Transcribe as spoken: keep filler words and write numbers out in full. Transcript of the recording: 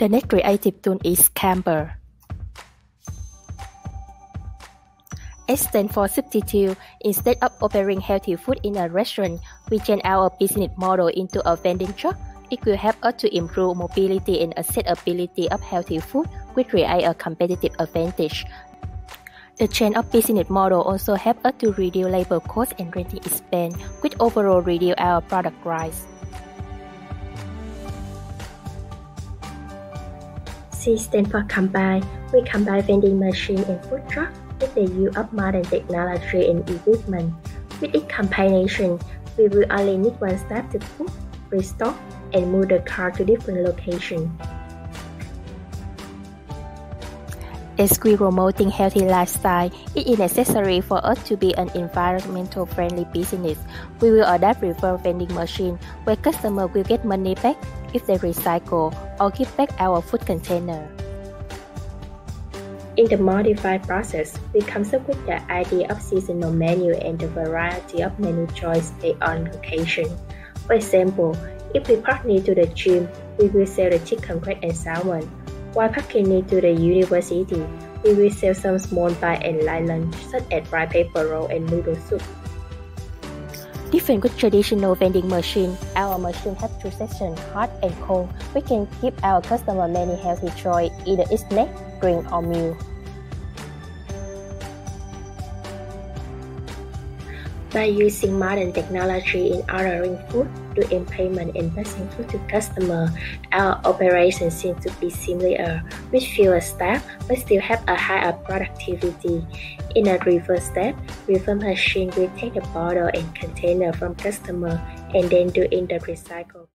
The next creative tool is Camber. S stands for substitute. Instead of offering healthy food in a restaurant, we change our business model into a vending shop. It will help us to improve mobility and accessibility of healthy food, which create a competitive advantage. The change of business model also helps us to reduce labor costs and renting expense, which overall reduce our product price. C stands for combine. We combine vending machine and food truck with the use of modern technology and equipment. With its combination, we will only need one staff to cook, restock, and move the car to different locations. As we promoting healthy lifestyle, it is necessary for us to be an environmental friendly business. We will adapt reverse vending machine where customers will get money back if they recycle or give back our food container. In the modified process, we come up with the idea of seasonal menu and the variety of menu choice based on location. For example, if we pack need to the gym, we will sell the chicken breast and salmon. While packing need to the university, we will sell some small bite and light lunch such as rice paper roll and noodle soup. Different with traditional vending machine, our machine has two sections, hot and cold. We can give our customer many healthy choice, either snack, drink or meal. By using modern technology in ordering food, doing payment and passing food to customer, our operations seem to be similar, with fewer staff but still have a higher productivity. In a reverse step, reverse machine will take the bottle and container from customer and then do in the recycle.